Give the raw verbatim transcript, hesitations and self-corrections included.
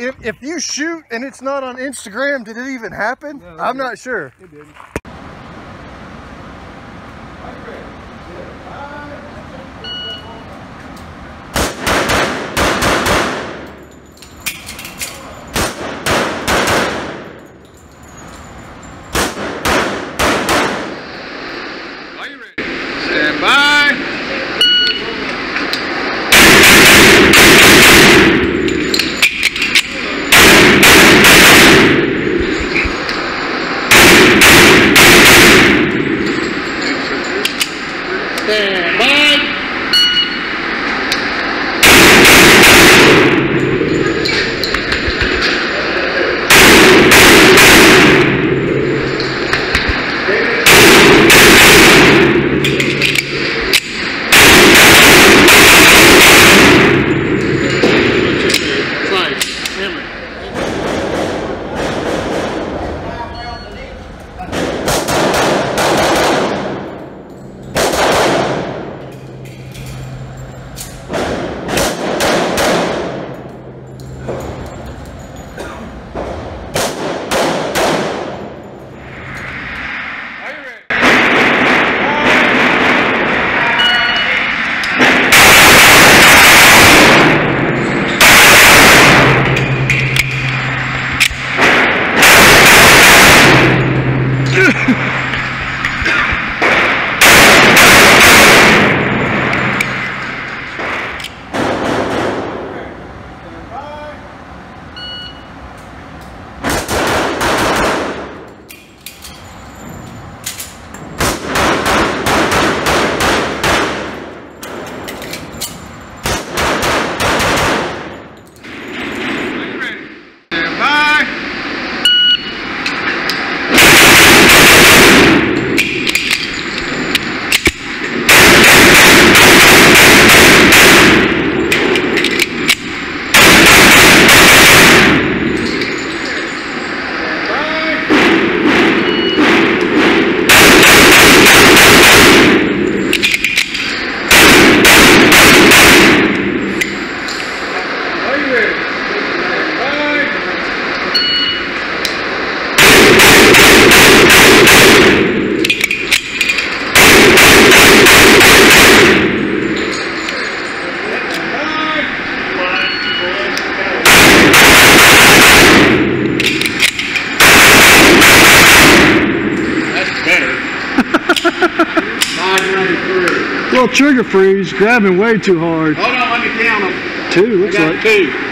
if, if you shoot and it's not on Instagram, did it even happen? No, I'm didn't. not sure. It didn't. Well, trigger freeze, grabbing way too hard. Hold on, let me count them. Two, looks like. Two.